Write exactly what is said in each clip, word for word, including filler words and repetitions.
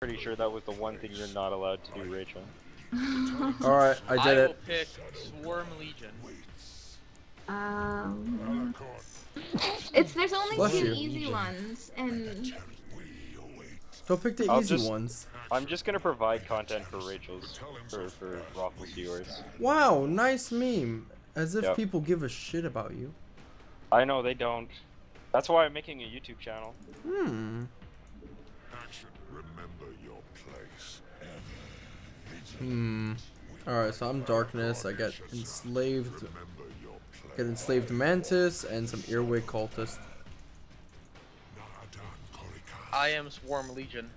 Pretty sure that was the one thing you're not allowed to do, Rachel. Alright, I did it. I will pick Swarm Legion. Um... It's, there's only Bless two you. easy ones, and... Don't pick the I'll easy just, ones. I'm just gonna provide content for Rachel's, for, for Raffle's viewers. Wow, nice meme. As if yep. people give a shit about you. I know, they don't. That's why I'm making a YouTube channel. Hmm. Hmm. Alright, so I'm Darkness. I got enslaved. Got enslaved Mantis and some Earwig cultist. I am Swarm Legion.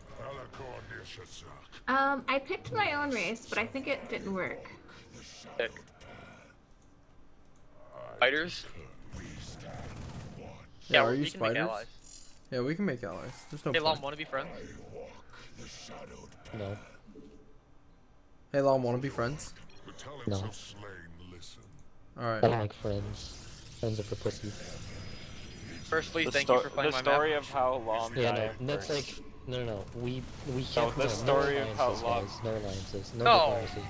Um, I picked my own race, but I think it didn't work. Pick. Spiders? Yeah, yeah are you spiders? Yeah, we can make allies. There's no hey, Lom, wanna be friends? No. Hey, Lom, wanna be friends? No. Alright. I like friends. Friends of the pussy. Firstly, the thank you for playing the my The story map. of how Lom yeah, died no, that's like... No, no, we... we can't... No, the story of how Lom... No alliances, no diplomacy.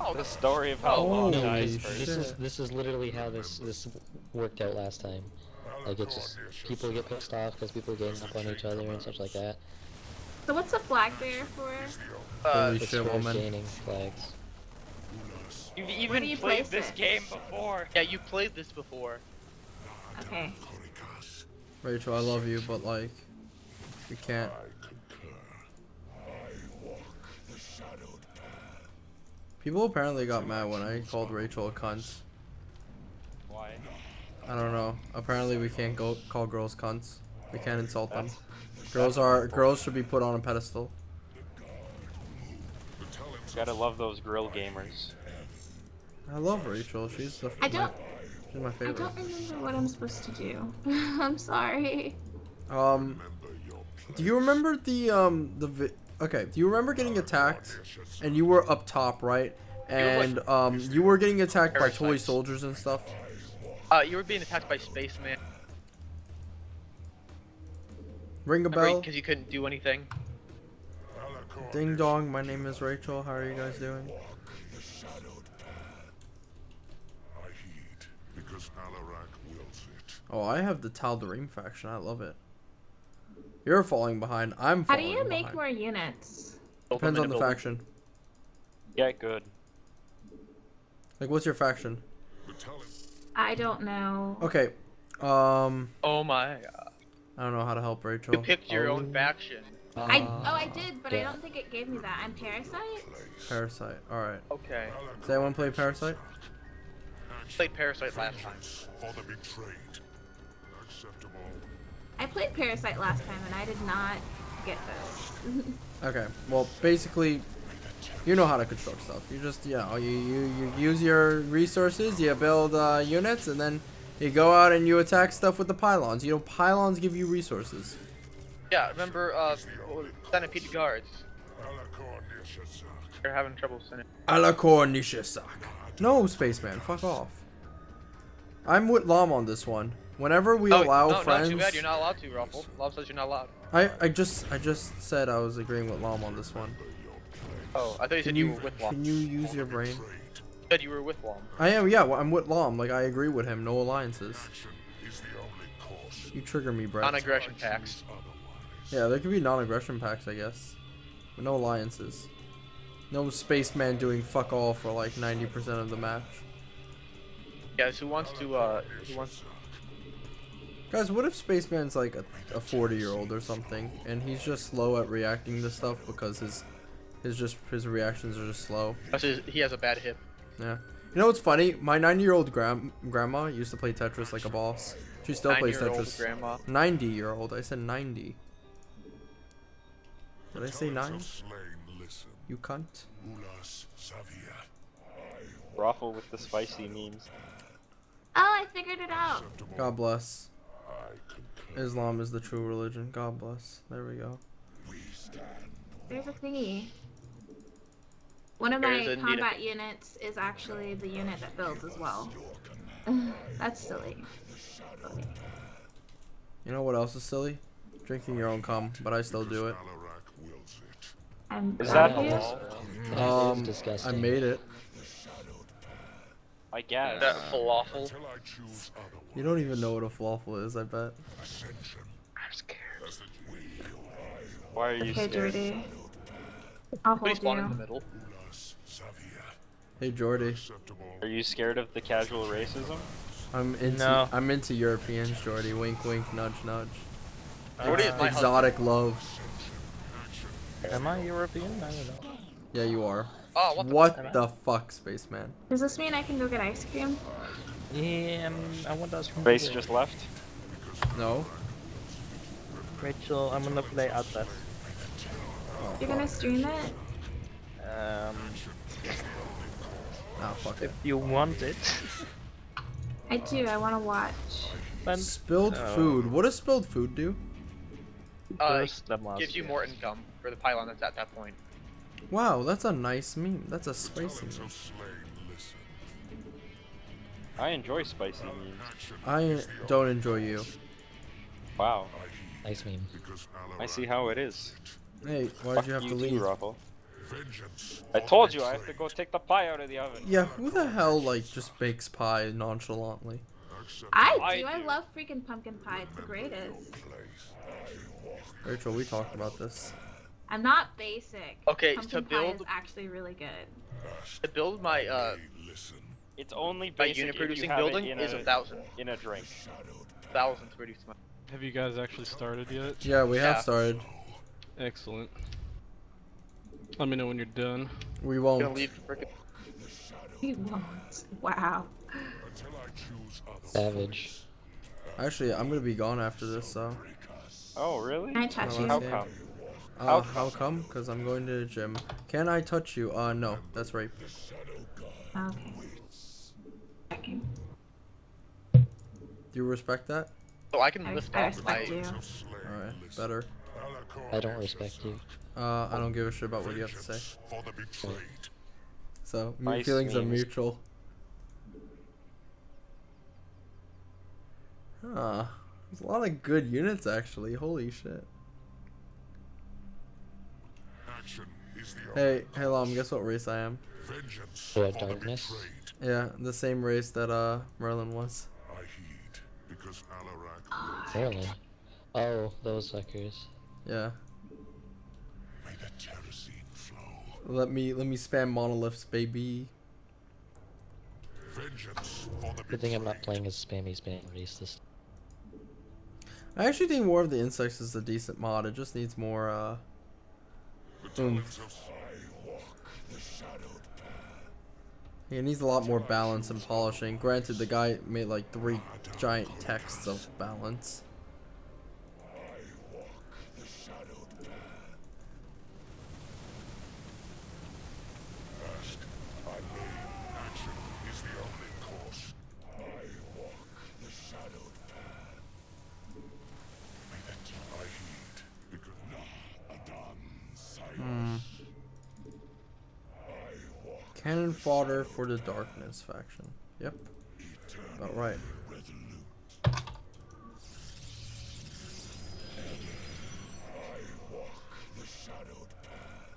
Oh, the story of how Lom dies first. This is, this is literally how this, this worked out last time. Like, it's just... People get pissed off because people are getting up on each other and such like that. So what's the flag there for? Uh, it's for gaining flags. You've even you played this it? game before. Yeah, you played this before. Okay. Rachel, I love you, but like, we can't. People apparently got mad when I called Rachel a cunt. Why? I don't know. Apparently, we can't go call girls cunts. We can't insult them. Girls are girls should be put on a pedestal. Gotta love those grill gamers. I love Rachel. She's the. I don't. My, she's my favorite. I don't remember what I'm supposed to do. I'm sorry. Um. Do you remember the um the vi okay? Do you remember getting attacked? And you were up top, right? And um, you were getting attacked by toy soldiers and stuff. Uh, you were being attacked by spaceman. Ring a bell. Because you couldn't do anything. Ding dong. My name is Rachel. How are you guys doing? Oh, I have the Tal'Darim faction. I love it. You're falling behind. I'm falling behind. How do you behind. make more units? Depends on the building. faction. Yeah, good. Like, what's your faction? I don't know. Okay. Um. Oh my god. I don't know how to help Rachel. You picked your oh. own faction. Uh, I oh I did, but yeah. I don't think it gave me that. I'm Parasite. Parasite. All right. Okay. Does anyone play Parasite? Played Parasite last time. I played Parasite last time and I did not get this. Okay, well basically you know how to construct stuff. You just yeah, you you, you use your resources, you build uh, units, and then you go out and you attack stuff with the pylons. You know pylons give you resources. Yeah, remember uh centipede guards. They're having trouble sending. Alakornishasak. No, spaceman, fuck off. I'm with Lom on this one. Whenever we oh, allow no, friends... No, too bad, you're not allowed to, Ruffle. Lom says you're not allowed. I, I just I just said I was agreeing with Lom on this one. Oh, I thought you can said you, you were with Lom. Can you use your brain? You said you were with Lom. I am, yeah, well, I'm with Lom. Like, I agree with him. No alliances. You trigger me, Brett. Non-aggression packs. Yeah, there could be non-aggression packs, I guess. But no alliances. No spaceman doing fuck all for like ninety percent of the match. Guys, who wants to, uh, who wants to... Guys, what if spaceman's like a, a forty year old or something, and he's just slow at reacting to stuff because his, his just, his reactions are just slow. He has a bad hip. Yeah. You know what's funny? My ninety year old gram grandma used to play Tetris like a boss. She still plays Tetris. Grandma. ninety year old, I said ninety. Did I say nine? You cunt. Raffle with the spicy memes. Oh, I figured it out. God bless. Islam is the true religion. God bless. There we go. There's a thingy. One of my combat units is actually the unit that builds as well. That's silly. Funny. You know what else is silly? Drinking your own cum, but I still do it. I'm Is that here? A wall? Um, I made it. I guess. That falafel. You don't even know what a falafel is, I bet. I'm scared. Why are you okay, scared? Jordy. I'll hold you. In the middle. Hey, Jordy. Are you scared of the casual racism? I'm into, no. I'm into Europeans, Jordy. Wink, wink, nudge, nudge. Uh, Jordy is my exotic husband. Love. Am I European? I don't know. Yeah, you are. Oh, what the, what fuck, the fuck, Spaceman? Does this mean I can go get ice cream? Yeah, um, I want ice cream. Space just left? No. Rachel, I'm gonna play Atlas. Oh, You're fuck. gonna stream it? Um. Oh, fuck if it. you want it. I do, I wanna watch. Then spilled oh. food. What does spilled food do? Uh, gives you more income for the pylon that's at that point. Wow, that's a nice meme. That's a spicy meme. I enjoy spicy memes. I don't enjoy you. Wow. Nice meme. I see how it is. Hey, why did you have you to leave? Too, I told you I have to go take the pie out of the oven. Yeah, who the hell, like, just bakes pie nonchalantly? I do. I love freaking pumpkin pie. It's the greatest. Rachel, we talked about this. I'm not basic. Okay, pumpkin to build pie is actually really good. To build my uh, it's only basic. My unit producing building is a, a thousand in a drink. Thousand to reduce my. Have you guys actually started yet? Yeah, we yeah. have started. Excellent. Let me know when you're done. We won't. Gonna leave frickin'... We won't. Wow. Savage. Actually, I'm gonna be gone after this, so. Oh, really? Can I touch you? How come? Uh, how, how come? Because I'm going to the gym. Can I touch you? Uh, no. That's rape. Okay. Do you respect that? So I can I lift off my... Alright, better. I don't respect you. Uh, I don't give a shit about what you have to say. So, my feelings are mutual. Huh. There's a lot of good units, actually. Holy shit. Hey, hey, Lom, guess what race I am? Yeah, darkness. Yeah, the same race that uh Merlin was. Merlin? Oh, those suckers. Yeah. May the terexine flow. Let me let me spam monoliths, baby. Vengeance for the Good thing I'm not playing as spammy spam race this. I actually think War of the Insects is a decent mod. It just needs more uh. Oomph. He needs a lot more balance and polishing. Granted, the guy made like three giant texts of balance. Cannon fodder for the Darkness Faction. Yep. About right.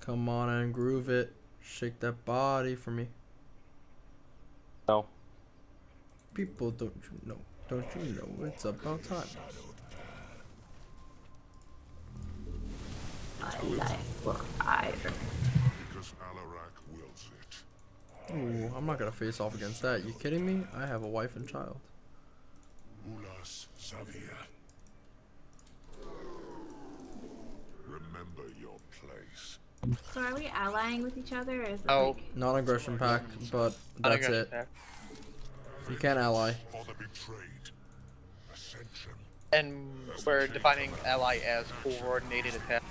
Come on and groove it. Shake that body for me. No. People, don't you know? Don't you know? It's about time. I like what I do. Because Alarak wills it. Ooh, I'm not gonna face off against that. You kidding me? I have a wife and child. Remember your place. So are we allying with each other? Or is it oh, like... non-aggression pact, but that's it. Pack. You can't ally. And we're defining ally as coordinated attack.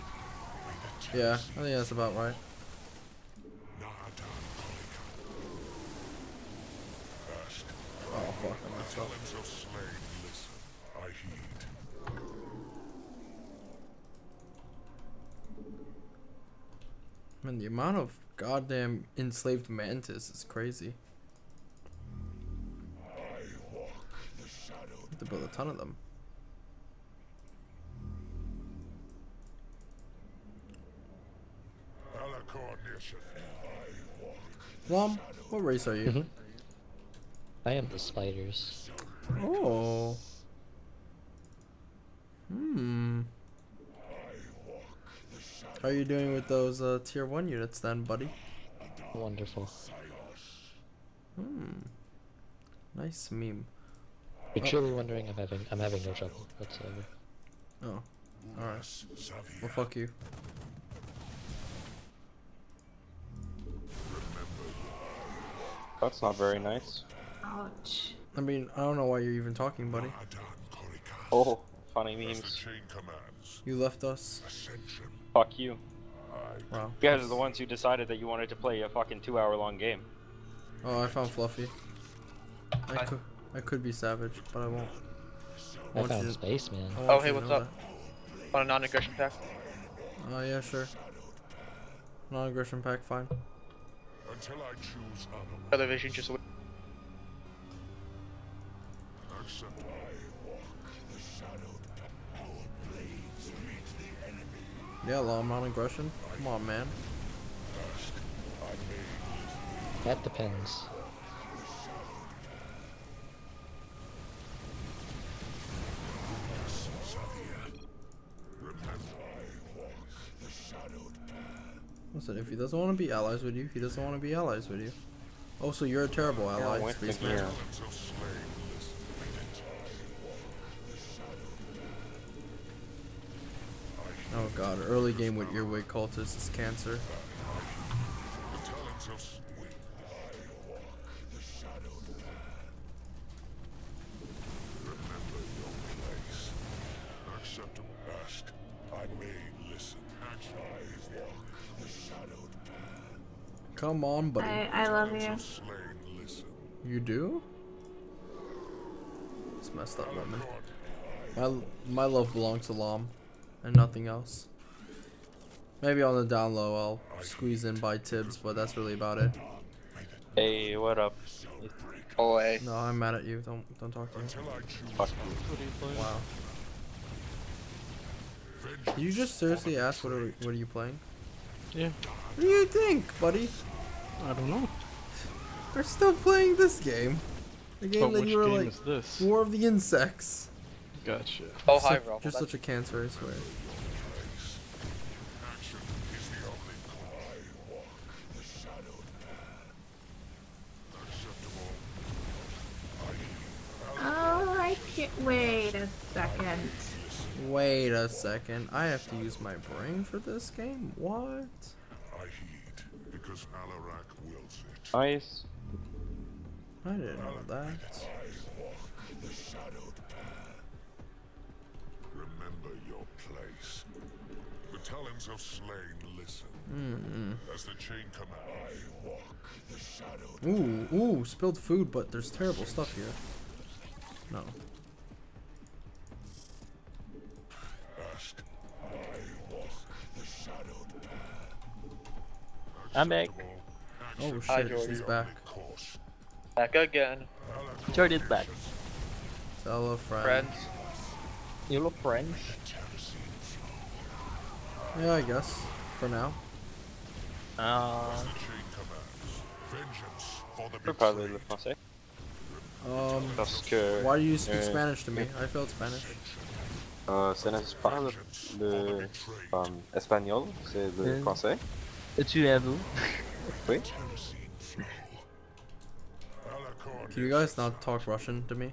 Yeah, I think that's about right. Oh fuck, I'm not sure. Man, the amount of goddamn enslaved mantis is crazy. I walk the shadow. I have to build a ton of them. I Lom, what race are you? Mm-hmm. I am the spiders. Oh. Hmm. How are you doing with those uh, tier one units then, buddy? Wonderful. Hmm. Nice meme. You're oh. truly wondering I'm having I'm having no trouble whatsoever. Oh. Alright. Well, fuck you. That's not very nice. Ouch. I mean, I don't know why you're even talking, buddy. Oh, funny memes. You left us. Fuck you. Wow. You guys are the ones who decided that you wanted to play a fucking two hour long game. Oh, I found Fluffy. I, I, could, I could be savage, but I won't. I, I found you to, space, man. Oh, hey, what's up? That. On a non-aggression pack? Oh, uh, yeah, sure. Non-aggression pack, fine. Until I choose other vision, just away. Except I walk the shadowed path. Our blades meet the enemy. Yeah, long non-aggression. Come on, man. That depends. Listen, if he doesn't want to be allies with you, he doesn't want to be allies with you. Oh, so you're a terrible ally, yeah, Space Man. Oh god, early game with Earwig Cultist is cancer. Come on, buddy. I, I love you. You do? It's messed up, woman. My my love belongs to Lom, and nothing else. Maybe on the down low I'll squeeze in by Tibbs, but that's really about it. Hey, what up? Oh, hey. No, I'm mad at you. Don't don't talk to me. Fuck you. Wow. Did you just seriously ask what are what are you playing? Yeah. What do you think, buddy? I don't know. We're still playing this game. The game but that you were like, is this? War of the Insects. Gotcha. Oh, hi, Ralph. You're such a cancer, I swear. Oh, I can't. Wait a second. Wait a second. I have to use my brain for this game? What? Nice. I didn't know that. Remember your place. The talons of slain listen. Mm-hmm. As the chain comes, I walk the shadow. Ooh, ooh, spilled food, but there's terrible stuff here. No. I'm back. Oh shit, he's back. Back again. Jordan's back. Hello, friends. friends. You look friends. Yeah, I guess. For now. Uh, um, why do you speak Spanish to me? I failed Spanish. Uh, ce n'est pas le um, espagnol, c'est le français. Tu es vous? Wait. Can you guys not talk Russian to me?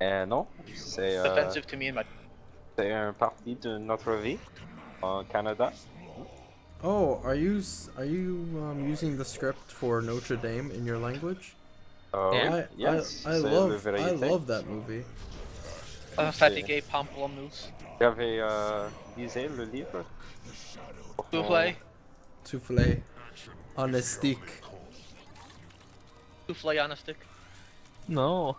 Eh non, c'est uh, offensive to me and my. C'est un parti de notre vie au Canada. Oh, are you are you um, using the script for Notre Dame in your language? Oh, uh, yeah. Yes. I, I, I love I love that movie. Uh, fatigué pamplemousse. J'avais uh, lisé le livre. Soufflé. Soufflé. On a stick. Soufflé on a stick. No.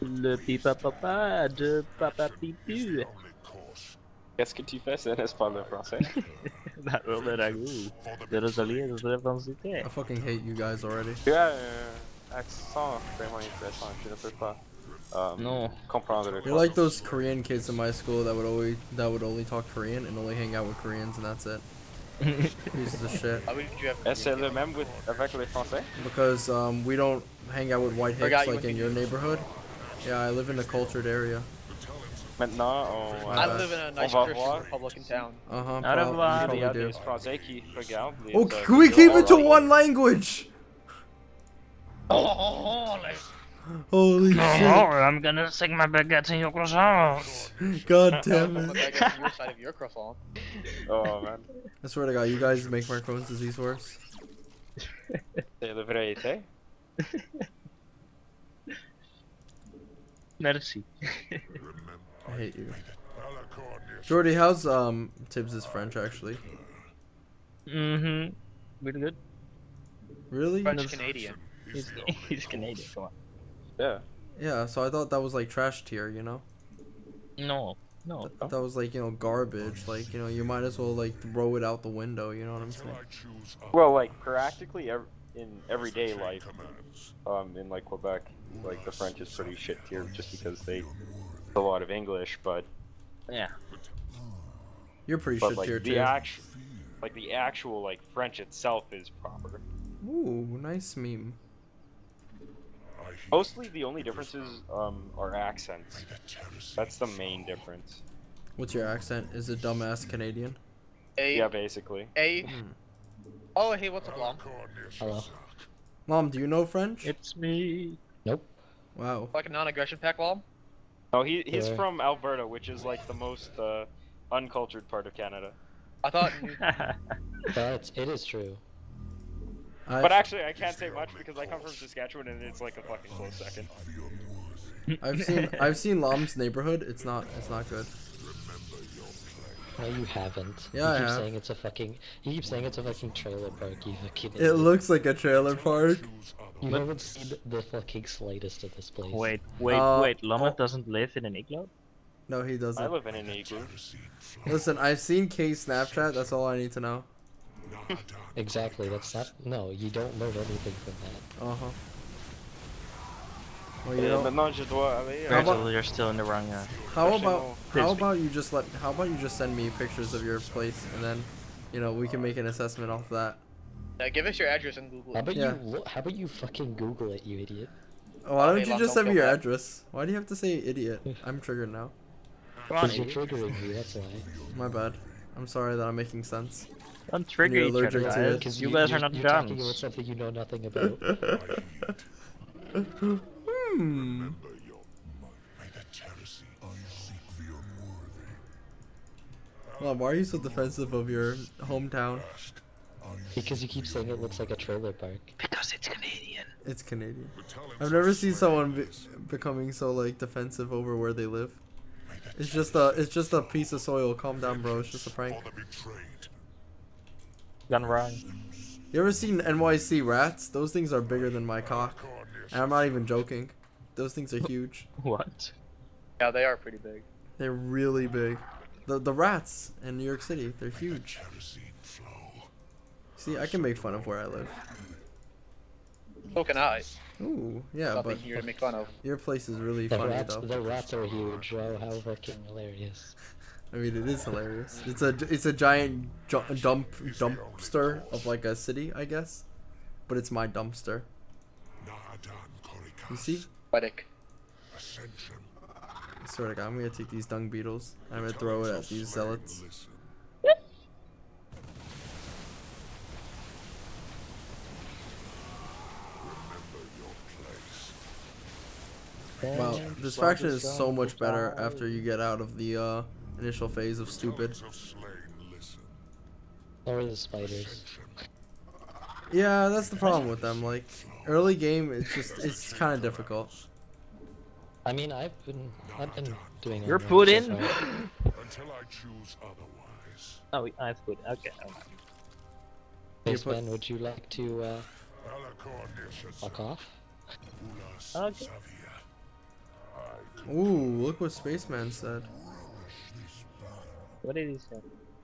Le pipa papa de papa pipu. Qu'est-ce que tu fais, c'est n'est-ce pas le français? That will let I go. De Rosalie de Revensité. I fucking hate you guys already. Tu as un accent vraiment intéressant, je ne peux pas. Um, no. You're like those Korean kids in my school that would always that would only talk Korean and only hang out with Koreans and that's it. Piece of shit. Why would you have S L M M with avec les Français? Because um, we don't hang out with white hicks like in your neighborhood. Yeah, I live in a cultured area. Maintenant, on, I uh, live in a nice Christian Republican town. Uh huh. Probably, you probably do. Oh, can we keep it to one language? Oh, holy shit. I'm gonna stick my baguette in your croissant. God damn it. Oh man. I swear to God, you guys make my Crohn's disease worse. C'est la vérité. Merci. I hate you. Jordy, how's um Tibbs' French actually? Mm-hmm. Really good. Really? French Canadian. He's, he's Canadian, come on. Yeah. Yeah, so I thought that was like trash tier, you know? No. No. That, that was like, you know, garbage. Like, you know, you might as well like throw it out the window, you know what I'm saying? Well, like practically every, in everyday life, um, in like Quebec, like the French is pretty shit tier just because they a lot of English, but yeah. You're pretty but, shit like, tier the too. Actu like the actual like French itself is proper. Ooh, nice meme. Mostly the only differences um, are accents. That's the main difference. What's your accent? Is it dumbass Canadian? A yeah, basically. A mm. Oh, hey, what's up, Mom? Hello. Mom, do you know French? It's me. Nope. Wow. Like a non-aggression pack, Mom? No, he, he's uh, from Alberta, which is like the most uh, uncultured part of Canada. I thought... That's, it is true. I've... But actually, I can't say much because I come from Saskatchewan and it's like a fucking close second. I've seen I've seen Lom's neighborhood. It's not it's not good. No, you haven't. Yeah, you keep I have. saying it's a fucking. You keep saying it's a fucking trailer park. You fucking. It idiot. looks like a trailer park. You but... haven't seen the fucking slightest of this place. Wait, wait, uh, wait. Lama oh. doesn't live in an igloo. No, he doesn't. I live in an igloo. Listen, I've seen Kay's Snapchat. That's all I need to know. Exactly, that's not. No, you don't learn anything from that. Uh huh. Well, you yeah, don't... How about... You're still in the wrong. Uh, how about? How about you just let? How about you just send me pictures of your place, and then, you know, we can make an assessment off that. Now give us your address and Google it. How about yeah. you? How about you fucking Google it, you idiot? Why don't you just send me your address? Why do you have to say idiot? I'm triggered now. Because you're triggering me. That's why. My bad. I'm sorry that I'm making sense. Don't trigger each other, because you, you guys are not you're talking about something you know nothing about. Hmm. Well, why are you so defensive of your hometown? Because you keep saying it looks like a trailer park. Because it's Canadian. It's Canadian. I've never seen someone be becoming so like defensive over where they live. It's just a, it's just a piece of soil. Calm down, bro. It's just a prank. Done wrong. You ever seen N Y C rats? Those things are bigger than my cock. And I'm not even joking. Those things are huge. What? Yeah, they are pretty big. They're really big. The the rats in New York City, they're huge. See, I can make fun of where I live. So can I. Ooh, yeah, Something but... to make fun of. Your place is really the funny, rats, though. The rats are huge, bro. How fucking hilarious. I mean, it is hilarious. It's a it's a giant ju dump dumpster of like a city, I guess, but it's my dumpster. You see? Poetic. I swear to God, I'm gonna take these dung beetles. I'm gonna throw it at these zealots. Wow, this faction is so much better after you get out of the uh. initial phase of stupid. Or the spiders. Yeah, that's the problem with them. Like, early game, it's just it's kind of difficult. I mean, I've been I've been doing. You're put in. Until I choose otherwise. Oh, I've put. Okay. Hey, Ben, would you like to uh, fuck off? Okay. Ooh, look what Spaceman said. What did he say?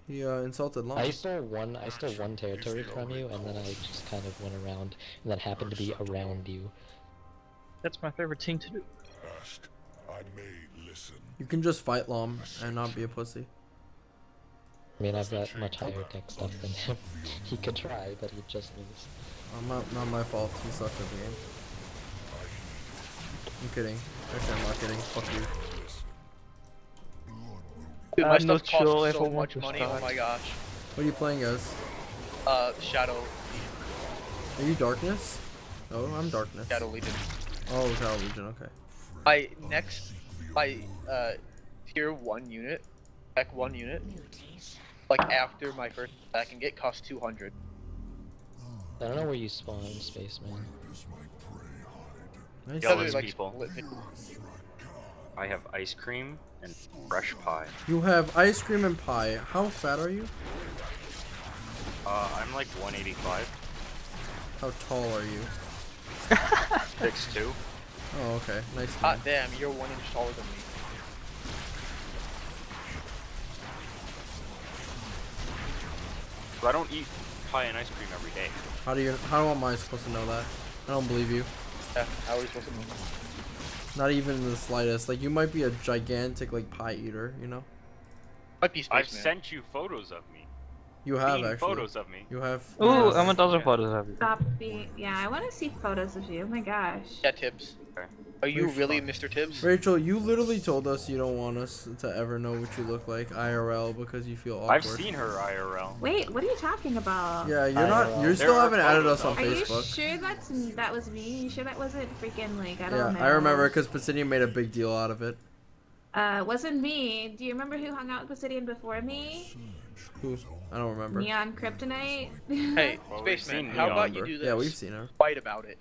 He uh, insulted Lon. I stole one. I stole one territory from you, and then I just kind of went around, and that happened to be around you. That's my favorite thing to do. You can just fight Lon and not be a pussy. I mean, I've got much higher tech stuff than him. He could try, but he just loses. Oh, not, not my fault, he sucked at the game. I'm kidding. Actually, I'm not kidding. Fuck you. Dude, my I'm stuff costs sure so much money, start. Oh my gosh. What are you playing as? Uh, Shadow Legion. Are you Darkness? Oh, I'm Darkness. Shadow Legion. Oh, Shadow Legion, okay. My next, my, uh, tier one unit, back one unit, like after my first attack and get cost two hundred. I don't know where you spawn, Spaceman. Nice. Yo, like, people. I have ice cream and fresh pie. You have ice cream and pie. How fat are you? Uh, I'm like one eighty-five. How tall are you? six two. Oh, okay. Nice. Hot ah, damn, you're one inch taller than me. But I don't eat pie and ice cream every day. How do you? How am I supposed to know that? I don't believe you. Yeah, how are you supposed to know that? Not even in the slightest. Like, you might be a gigantic like pie eater, you know? Might be. I've man. sent you photos of me. You have being actually. Photos of me. You have. Ooh, yes. I'm a dozen yeah. photos of you. Stop being. Yeah, I want to see photos of you. Oh my gosh. Yeah, Tibbs. Okay. Are you Rachel, really Mister Tibbs? Rachel, you literally told us you don't want us to ever know what you look like I R L because you feel awkward. I've seen her I R L. Wait, what are you talking about? Yeah, you're I R L. Not. You still haven't added us on are Facebook. Are you sure that's that was me? You sure that wasn't freaking like I don't yeah, know? Yeah, I remember because Pisidian made a big deal out of it. Uh, it wasn't me. Do you remember who hung out with Pisidian before me? Who? I don't remember. Neon Kryptonite. Hey, well, Spaceman, how Neon, about you do this? Yeah, we've seen her. Fight about it.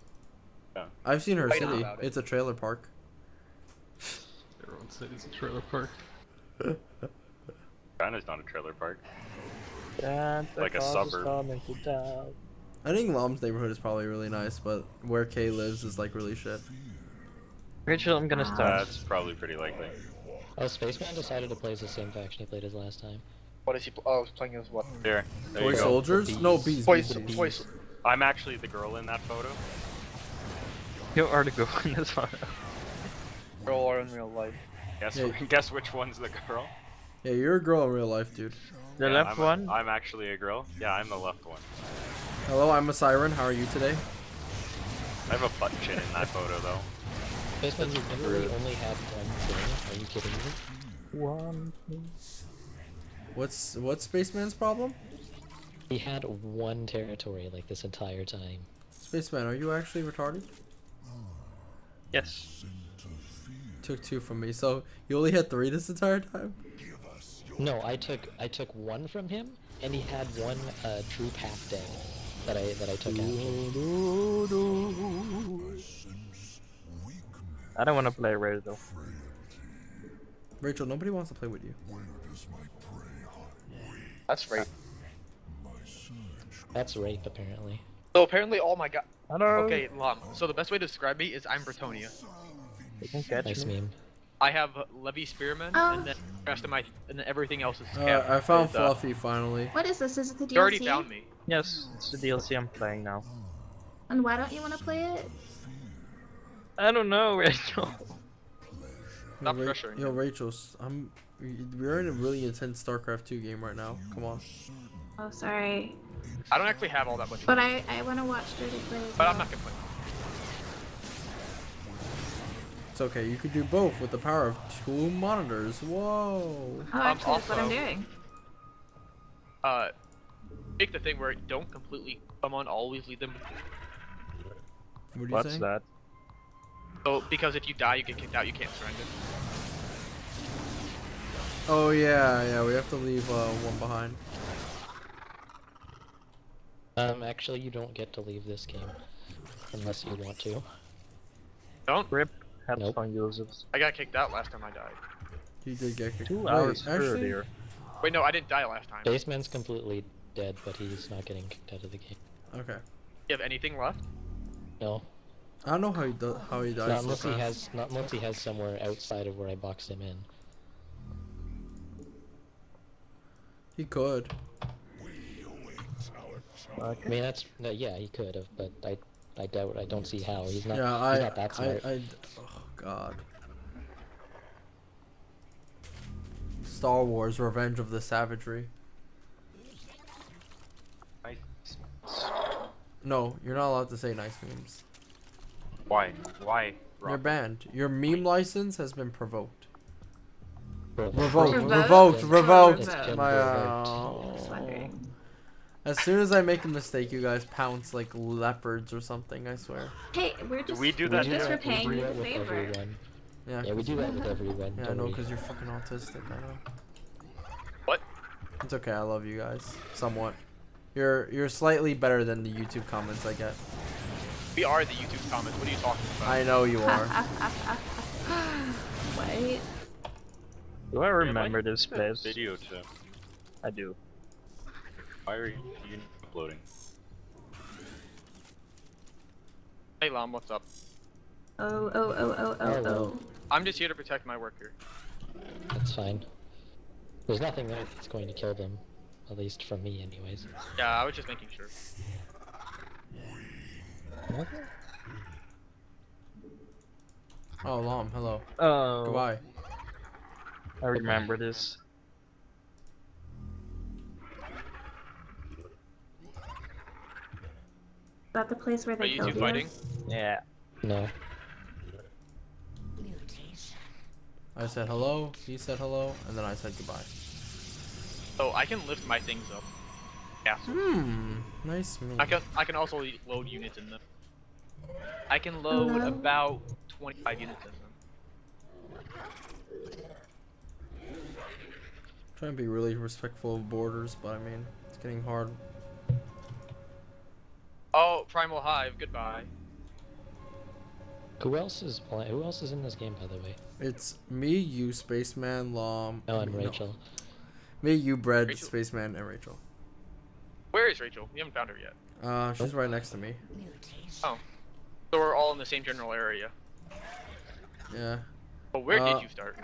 Yeah. I've seen her Quite city. It. It's a trailer park. Everyone said it's a trailer park. China's not a trailer park. Dance like a suburb. I think Lom's neighborhood is probably really nice, but where Kay lives is like really shit. Rachel, I'm gonna start. That's probably pretty likely. Oh, Spaceman decided to play as the same faction he played as last time. What is he? Oh, I was playing as what? There. there Toy soldiers? Bees. No bees. Boys, bees. Boys. I'm actually the girl in that photo. You are the girl in this photo. Girl or in real life? Guess, yeah. wh guess which one's the girl? Yeah, you're a girl in real life, dude. The yeah, left I'm one? A, I'm actually a girl. Yeah, I'm the left one. Hello, I'm a siren. How are you today? I have a butt chin in that photo, though. Basically, you literally only have one thing. Are you kidding me? One thing. What's what's Spaceman's problem? He had one territory like this entire time. Spaceman, are you actually retarded? Yes. Took two from me, so you only had three this entire time? No, I took I took one from him, and he had one uh, true path dead that I that I took out. I don't want to play Rachel. Rachel, nobody wants to play with you. That's rape. That's rape, apparently. So apparently, oh my god. Hello. Okay, Lom. So the best way to describe me is I'm Bretonnia. Nice meme. I have Levy Spearman, oh. and then the rest of my, and then everything else is. Uh, I found and, uh, Fluffy finally. What is this? Is it the D L C? You already found me. Yes, it's the D L C I'm playing now. And why don't you want to play it? I don't know, Rachel. Not yo, pressuring. Yo, Rachel, I'm. We're in a really intense StarCraft two game right now. Come on. Oh, sorry. I don't actually have all that much. But I, I want to watch Dirty Blade. But well. I'm not gonna play. It's okay. You could do both with the power of two monitors. Whoa. Oh, actually, that's what I'm doing. Uh, make the thing where it don't completely come on. Always leave them. What are you What's saying? that? So because if you die, you get kicked out. You can't surrender. Oh yeah, yeah. We have to leave uh, one behind. Um, actually, you don't get to leave this game unless you want to. Don't rip headphone nope. users. I got kicked out last time I died. You did get kicked out. Two hours earlier. Wait, no, I didn't die last time. Baseman's completely dead, but he's not getting kicked out of the game. Okay. You have anything left? No. I don't know how he does. How he dies. Not unless he has. Not unless he has somewhere outside of where I boxed him in. He could. I mean that's no, yeah he could have, but I I doubt I don't see how he's not yeah, I, he's not that smart. I, I, oh god. Star Wars: Revenge of the Savagery. No, you're not allowed to say nice memes. Why? Why? Rob? You're banned. Your meme license has been provoked. Revoked. Revoked. Revoked. Revoked. Revoked. My, uh... As soon as I make a mistake, you guys pounce like leopards or something. I swear. Hey, we're just we do that. We're just repaying you a favor. Yeah, yeah, we do that with everyone. Yeah, I know, because you're fucking autistic, I know. What? It's okay, I love you guys. Somewhat. You're you're slightly better than the YouTube comments I get. We are the YouTube comments, what are you talking about? I know you are. Wait. Do I remember yeah, this best? Video too. I do. Why are you uploading? Hey Lom, what's up? Oh, oh, oh, oh, oh, Hello. oh. I'm just here to protect my worker. That's fine. There's nothing there that's going to kill them. At least from me, anyways. Yeah, I was just making sure. What? Oh, Lom, hello. Oh. Goodbye. I remember Goodbye. this. Is that the place where they Are you killed two fighting? Us? Yeah. No. I said hello, he said hello, and then I said goodbye. Oh, I can lift my things up. Yeah. Hmm. Nice move. I can I can also load units in them. I can load hello? about twenty-five units in them. I'm trying to be really respectful of borders, but I mean, it's getting hard. Oh, Primal Hive. Goodbye. Who else is playing? Who else is in this game, by the way? It's me, you, Spaceman, Lom. Oh, and me, Rachel. No. Me, you, Bread, Rachel. Spaceman, and Rachel. Where is Rachel? We haven't found her yet. Uh, she's oh. right next to me. Oh. So we're all in the same general area. Yeah. But where uh, did you start?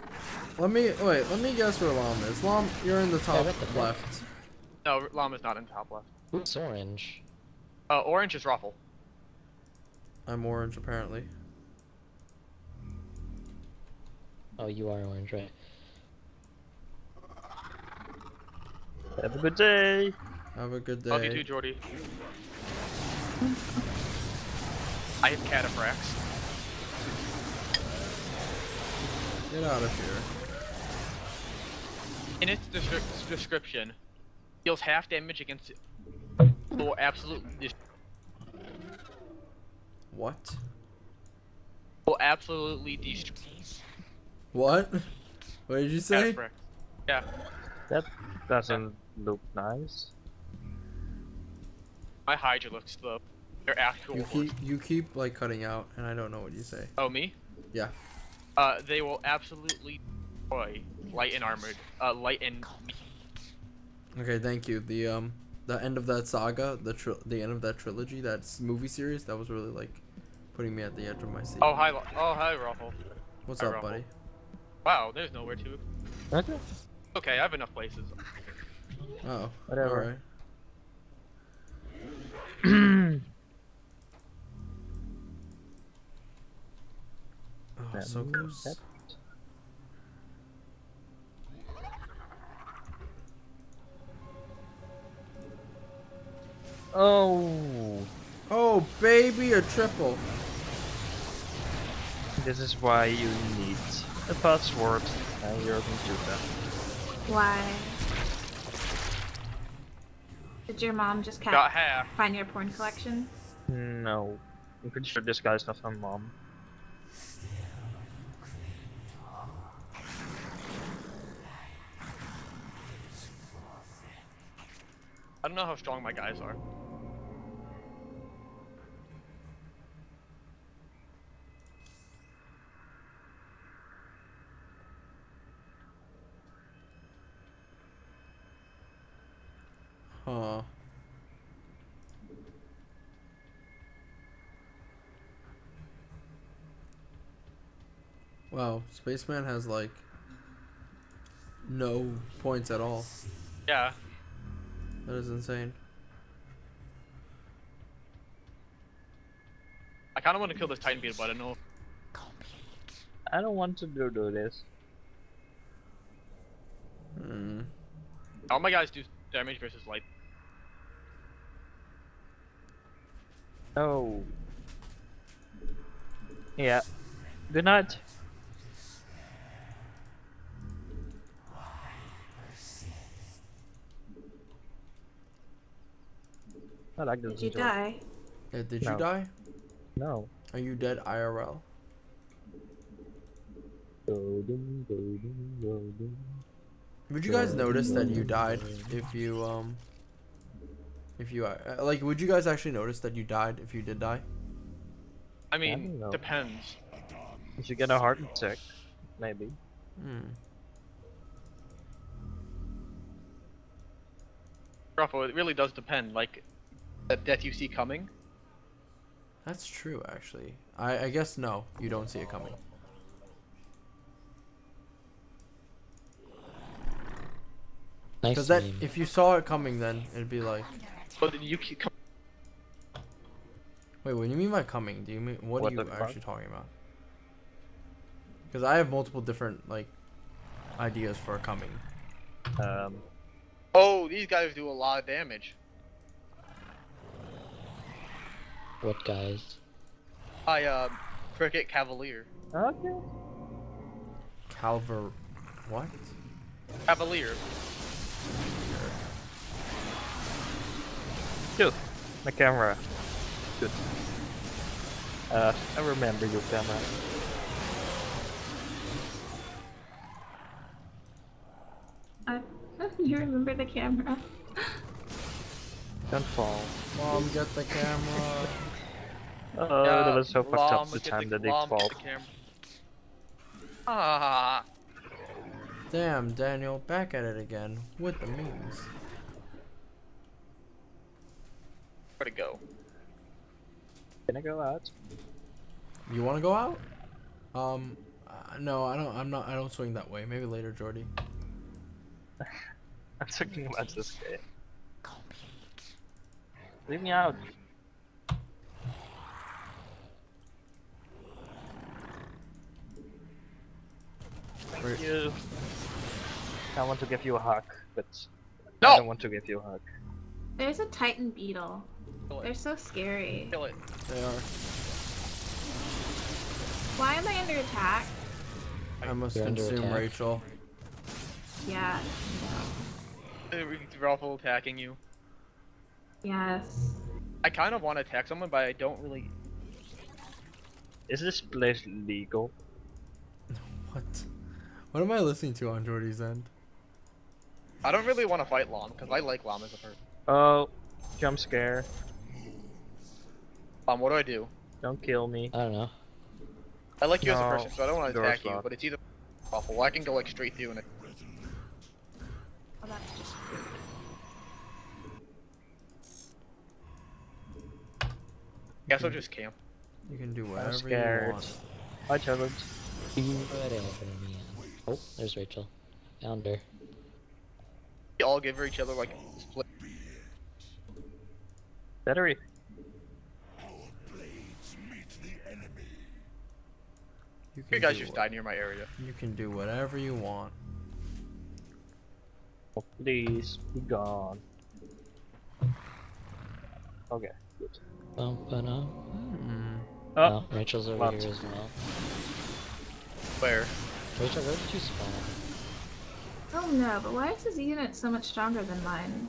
Let me, wait, let me guess where Lom is. Lom, you're in the top yeah, the left. No, Lom is not in the top left. Who's orange? Uh, orange is Raffle. I'm orange, apparently. Oh, you are orange, right? Have a good day. Have a good day. Love you too, Jordy. I have cataphracts. Get out of here. In its descri description, deals half damage against oh, absolute. What? Will absolutely destroy. What? What did you say? Cataphracts. Yeah. That doesn't look nice. My Hydra looks slow. They're actual. You keep, you keep like cutting out, and I don't know what you say. Oh, me? Yeah. Uh, they will absolutely destroy light and armored. Uh, light and. Okay, thank you. The um, the end of that saga, the tri the end of that trilogy, that movie series, that was really like putting me at the edge of my seat. Oh hi, oh hi, Ruffle. What's hi, up, Ruffle. buddy? Wow, there's nowhere to. Okay. Okay, I have enough places. Oh, whatever. All right. Oh, so close. Oh. Oh, baby, a triple. This is why you need a password on your computer. Why? Did your mom just got half. find your porn collection? No. I'm pretty sure this guy's not my mom. I don't know how strong my guys are. Huh. Wow, Spaceman has like no points at all. Yeah. That is insane. I kinda wanna kill this Titan Beetle, but I don't know. I don't want to do this. Hmm. All my guys do damage versus light. Oh. Yeah. Good night. I like those. Did you die? Yeah, did no. you die? No. Are you dead I R L? Would you guys notice that you died if you um if you like would you guys actually notice that you died if you did die? I mean, I depends. If you get a heart attack, maybe. Hmm. Ruffle, it really does depend, like that death you see coming. That's true, actually. I, I guess no, you don't see it coming. Because nice that, name. If you saw it coming, then it'd be like. But did you keep coming? Wait, what do you mean by coming? Do you mean what, what are you actually talking about? Because I have multiple different like ideas for coming. Um. Oh, these guys do a lot of damage. What guys? I uh, cricket cavalier. Okay. Calver, what? Cavalier. Good. My camera. Good. Uh, I remember your camera. Uh, you remember the camera. Don't fall. Mom, get the camera. Oh, uh, yeah, that was so fucked up the time the, that it fall. Ah. Damn, Daniel, back at it again with the memes. Where to go? Can I go out? You want to go out? Um, uh, no, I don't. I'm not. I don't swing that way. Maybe later, Jordy. I'm talking about this game. Leave me out. Thank We're... you. I want to give you a hug, but no! I don't want to give you a hug. There's a titan beetle. They're so scary. Kill it. They are. Why am I under attack? I must You're consume Rachel. Yeah. They're awful attacking you. Yes. I kind of want to attack someone, but I don't really. Is this place legal? What? What am I listening to on Jordy's end? I don't really want to fight Lom because I like Lom as a person. Oh, jump scare. Lom, what do I do? Don't kill me. I don't know. I like you no. as a person, so I don't want to attack you. But it's either awful. I can go like straight through and. It... Oh, that's just weird. I guess I'll just camp. You can do whatever I'm scared. you want. Hi, Charlotte. Oh, there's Rachel. Found her. We all give her each other like a split. Battery. Our blades meet the enemy. You, you guys just died near my area. You can do whatever you want. Oh, please be gone. Okay. Bum, ba, no. Mm. Oh. No, Rachel's over Lots. here as well. Where? Rachel, where did you spawn? Oh no, but why is his unit so much stronger than mine?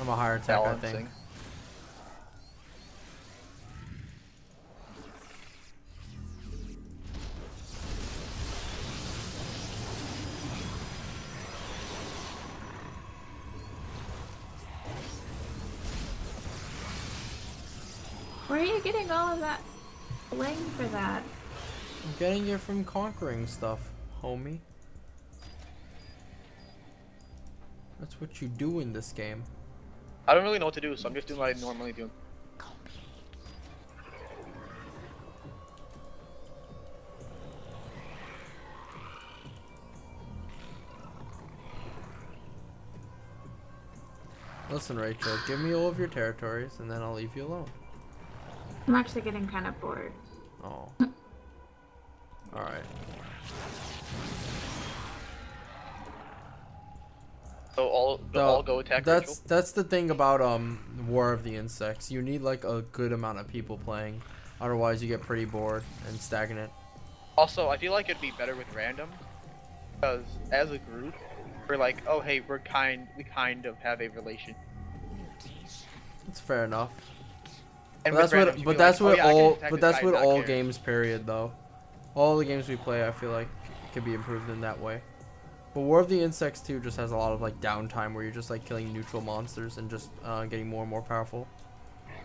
I'm a higher attack, I think. Where are you getting all of that blame for that? I'm getting it from conquering stuff, homie. That's what you do in this game. I don't really know what to do, so I'm just doing what I normally do. Listen, Rachel, give me all of your territories and then I'll leave you alone. I'm actually getting kind of bored. Oh. Alright. So all the, all go attack. That's ritual? That's the thing about um War of the Insects. You need like a good amount of people playing, otherwise you get pretty bored and stagnant. Also, I feel like it'd be better with random, because as a group, we're like, oh hey, we're kind, we kind of have a relation. That's fair enough. And but that's random, what, but that's like, what oh, yeah, all, but that's what all care. games period though. All the games we play, I feel like, could be improved in that way. But War of the Insects two just has a lot of like downtime where you're just like killing neutral monsters and just uh, getting more and more powerful.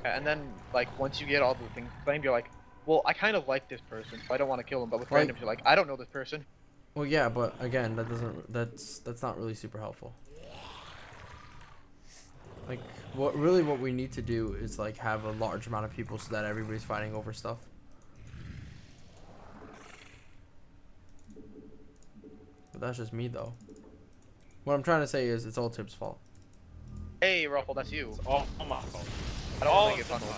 And then like once you get all the things claimed, you're like, well, I kind of like this person, so I don't want to kill him. But with like, randoms, you're like, I don't know this person. Well, yeah, but again, that doesn't that's that's not really super helpful. Like, what really what we need to do is like have a large amount of people so that everybody's fighting over stuff. That's just me though. What I'm trying to say is it's all Tip's fault. Hey Ruffle, that's you. It's all my fault. I don't all think it's online.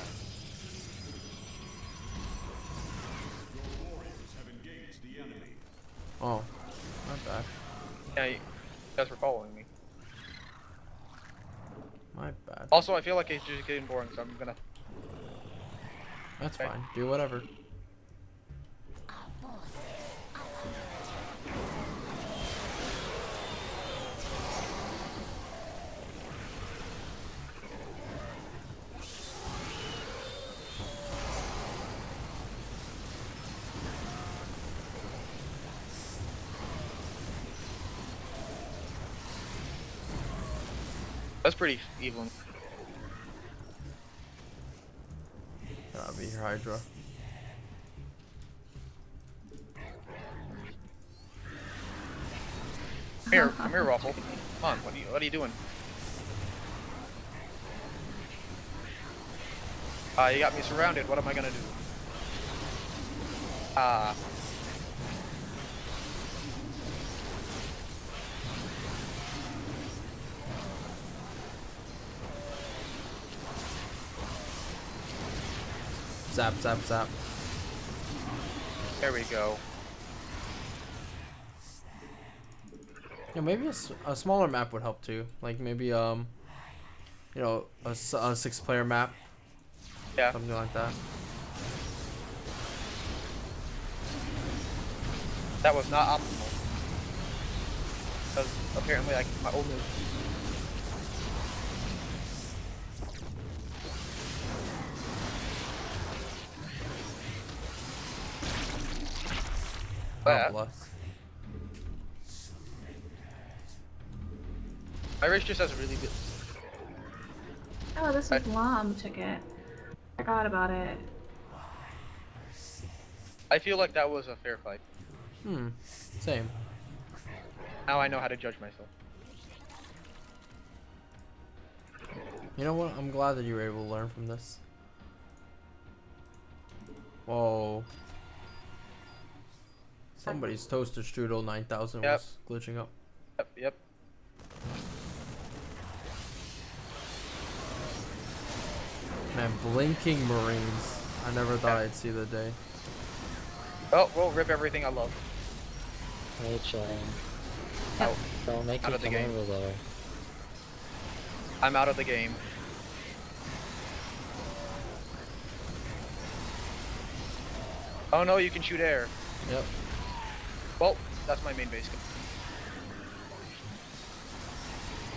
Oh, not bad. Yeah, you guys were following me. My bad. Also, I feel like it's just getting boring, so I'm gonna. That's okay. Fine. Do whatever. That's pretty evil. Gotta be your Hydra. Come here, come here, Ruffle. Come on, what are you, what are you doing? Ah, uh, you got me surrounded. What am I gonna do? Ah. Uh, Zap, zap, zap. There we go. Yeah, maybe a, a smaller map would help too. Like maybe, um, you know, a, a six-player map. Yeah. Something like that. That was not optimal. Because apparently, like, my old move. Oh, my race just has a really good. Oh, this is Lom took it. I forgot about it. I feel like that was a fair fight. Hmm. Same. Now I know how to judge myself. You know what? I'm glad that you were able to learn from this. Whoa. Somebody's toaster strudel nine thousand yep. was glitching up. Yep, yep. Man, blinking Marines. I never thought yep. I'd see the day. Oh, we'll rip everything I love. Hey, Chilling. Out. Don't make out of the game. Over I'm out of the game. Oh no, you can shoot air. Yep. Well, that's my main base.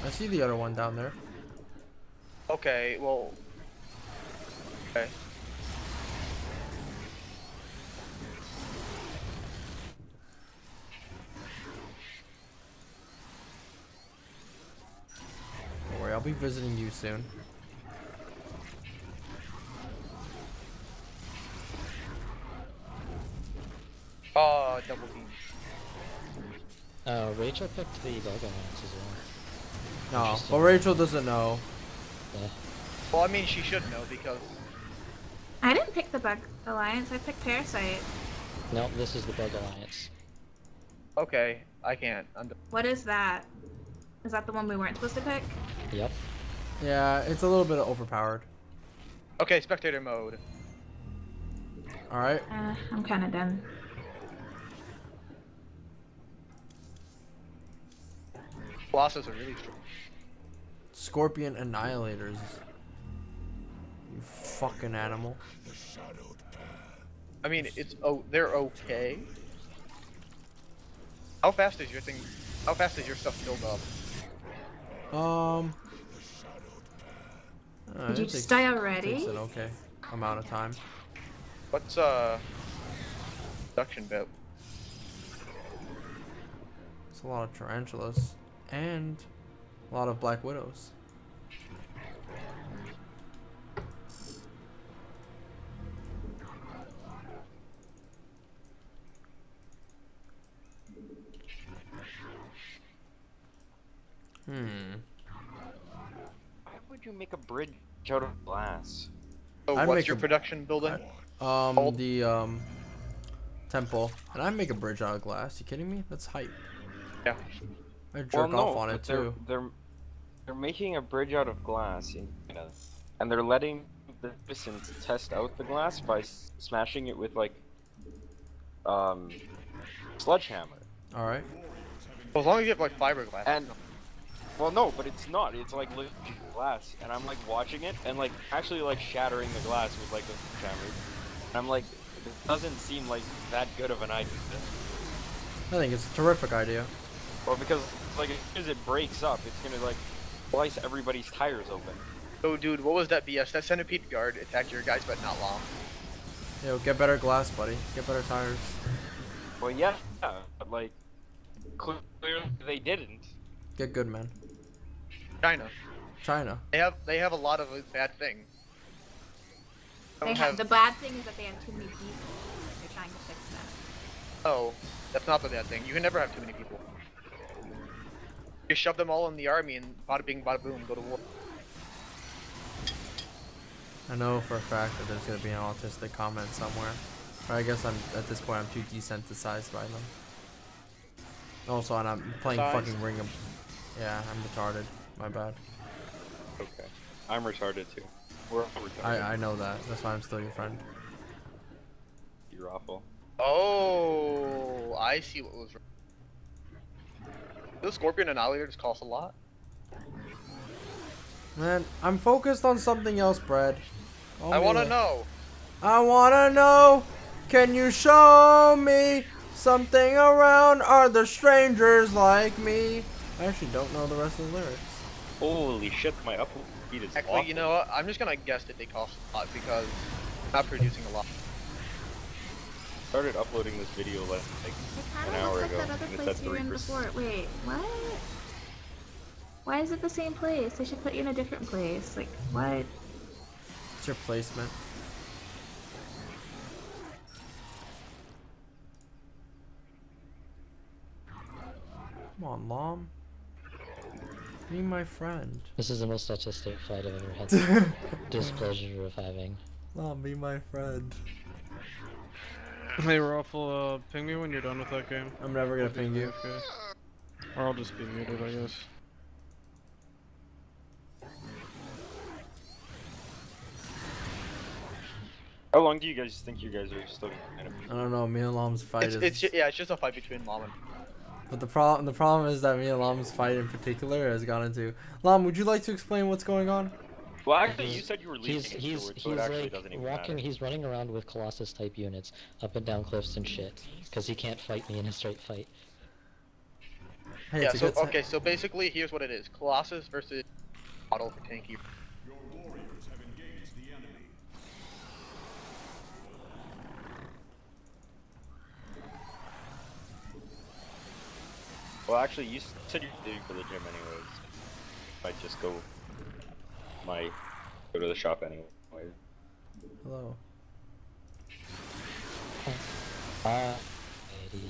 I see the other one down there. Okay, well. Okay. Don't worry, I'll be visiting you soon. Oh, double team. Oh, Rachel picked the Doggo Lance as well. No, but Rachel doesn't know. Yeah. Well, I mean, she should know because. I didn't pick the Bug Alliance, I picked Parasite. Nope, this is the Bug Alliance. Okay, I can't. I'm what is that? Is that the one we weren't supposed to pick? Yep. Yeah, it's a little bit overpowered. Okay, spectator mode. Alright. Uh, I'm kinda done. Colossus are really strong. Scorpion Annihilators. You fucking animal. I mean, it's oh, they're okay. How fast is your thing? How fast is your stuff filled up? Um. Uh, Did you takes, stay already? An okay amount of time. What's uh? Production bit. It's a lot of tarantulas and a lot of black widows. Hmm. Why would you make a bridge out of glass? So I'd what's your a, production building? I, um, Old? the um, temple. And I make a bridge out of glass. You kidding me? That's hype. Yeah. I jerk well, no, off on it they're, too. They're they're making a bridge out of glass, you know, and they're letting the citizens test out the glass by s smashing it with like um sledgehammer. All right. Well, as long as you have like fiberglass. And Well, no, but it's not. It's like legit glass, and I'm like watching it and like actually like shattering the glass with like a sledgehammer. And I'm like, it doesn't seem like that good of an idea. I think it's a terrific idea. Well, because like as soon as it breaks up, it's gonna like slice everybody's tires open. Oh, dude, what was that B S? That centipede guard attacked your guys, but not long. Yo, get better glass, buddy. Get better tires. Well, yeah, yeah but like clearly they didn't. Get good, man. China. China. They have they have a lot of bad things. They have, have... The bad thing is that they have too many people. They're trying to fix that. Oh, that's not the bad thing. You can never have too many people. You shove them all in the army and bada bing, bada boom, go to war. I know for a fact that there's gonna be an autistic comment somewhere. Or I guess I'm at this point I'm too desensitized by them. Also, and I'm playing Size. fucking Ring of. Yeah, I'm retarded. My bad. Okay. I'm retarded too. We're all retarded. I, I know that. That's why I'm still your friend. You're awful. Oh, I see what was wrong. Those Scorpion Annihilators cost a lot. Man, I'm focused on something else, Brad. Oh, I wanna man. know. I wanna know. Can you show me something around? Are there strangers like me? I actually don't know the rest of the lyrics. Holy shit, my upload speed is Actually, awful. You know what? I'm just gonna guess that they cost a lot because I'm not producing a lot. I started uploading this video like, like an hour ago. That other and place it's at you were in before. Wait, what? Why is it the same place? They should put you in a different place. Like, what? It's your placement. Come on, Lom. Be my friend. This is the most autistic fight I've ever had the displeasure of having. Lom, be my friend. Hey, Ruffle, uh, ping me when you're done with that game. I'm never gonna ping you. Or I'll just be muted, I guess. How long do you guys think you guys are still gonna be? I don't know, me and Lom's fight it's, is... It's just, yeah, it's just a fight between Lom and... But the problem the problem is that me and Lom's fight in particular has gone into. Lom, would you like to explain what's going on? Well, actually, you said you were leaving. He's he's, so he's like walking. Matter. He's running around with Colossus type units up and down cliffs and shit because he can't fight me in a straight fight. Hey, yeah. So okay. So basically, here's what it is: Colossus versus model for tanky. Your warriors have engaged the enemy. Well, actually, you said you're leaving for the gym anyways. I just go, my, go to the shop anyway. Hello. Uh,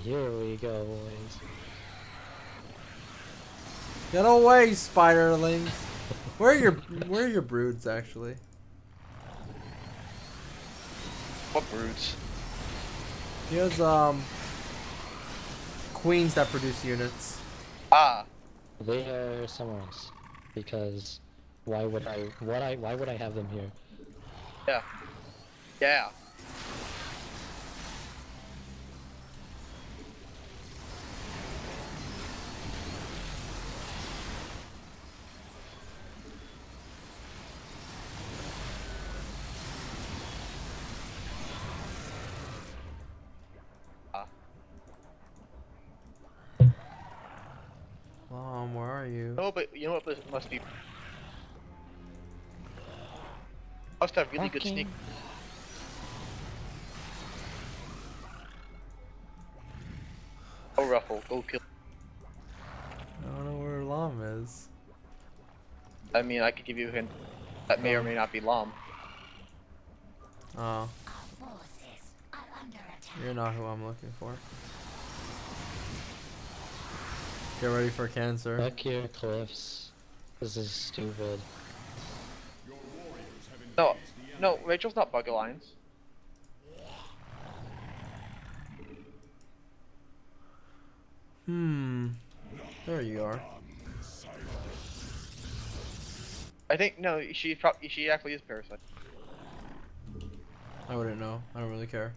here we go, boys. Get away, spiderlings. Where are your, where are your broods actually? What broods? He has um. queens that produce units. Ah, they are somewhere else. Because why would I? What I? Why would I have them here? Yeah. Yeah. No, but you know what this must be? Must have really okay. good sneak. Go ruffle, go kill. I don't know where Lom is. I mean, I could give you a hint. That may oh. or may not be Lom. Oh. You're not who I'm looking for. Get ready for cancer. Fuck your cliffs. This is stupid. No, no, Rachel's not Bug Alliance. Hmm. There you are. I think no, she probably she actually is Parasite. I wouldn't know. I don't really care.